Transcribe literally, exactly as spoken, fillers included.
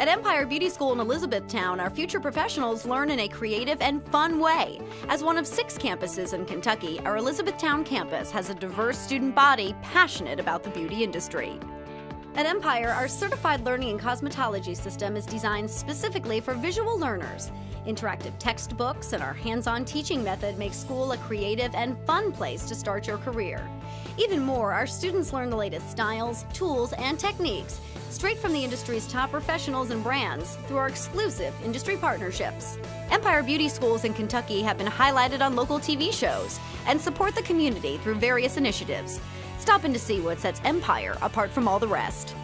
At Empire Beauty School in Elizabethtown, our future professionals learn in a creative and fun way. As one of six campuses in Kentucky, our Elizabethtown campus has a diverse student body passionate about the beauty industry. At Empire, our certified learning and cosmetology system is designed specifically for visual learners. Interactive textbooks and our hands-on teaching method make school a creative and fun place to start your career. Even more, our students learn the latest styles, tools, and techniques straight from the industry's top professionals and brands through our exclusive industry partnerships. Empire Beauty Schools in Kentucky have been highlighted on local T V shows and support the community through various initiatives. Stop in to see what sets Empire apart from all the rest.